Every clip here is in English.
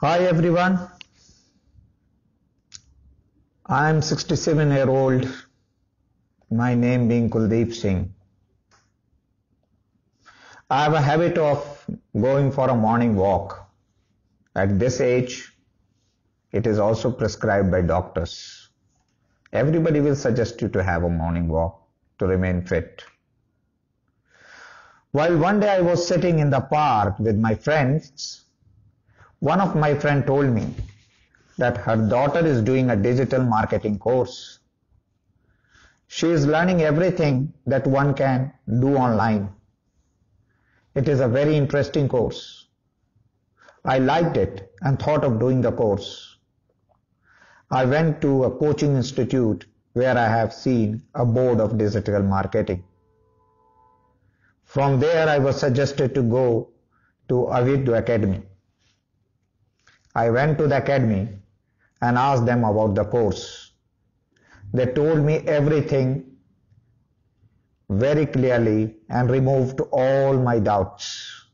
Hi everyone, I am 67-year-old, my name being Kuldeep Singh. I have a habit of going for a morning walk. At this age, it is also prescribed by doctors. Everybody will suggest you to have a morning walk to remain fit. While one day I was sitting in the park with my friends, one of my friend told me that her daughter is doing a digital marketing course. She is learning everything that one can do online. It is a very interesting course. I liked it and thought of doing the course. I went to a coaching institute where I have seen a board of digital marketing. From there I was suggested to go to Avyud Academy. I went to the academy and asked them about the course. They told me everything very clearly and removed all my doubts.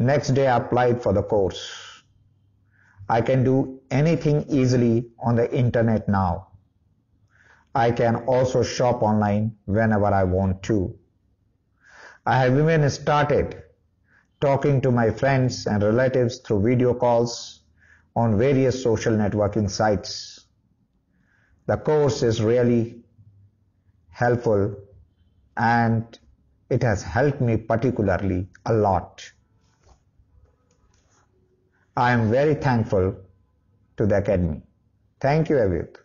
Next day I applied for the course. I can do anything easily on the internet now. I can also shop online whenever I want to. I have even started talking to my friends and relatives through video calls on various social networking sites. The course is really helpful and it has helped me particularly a lot. I am very thankful to the Academy. Thank you, Avyud.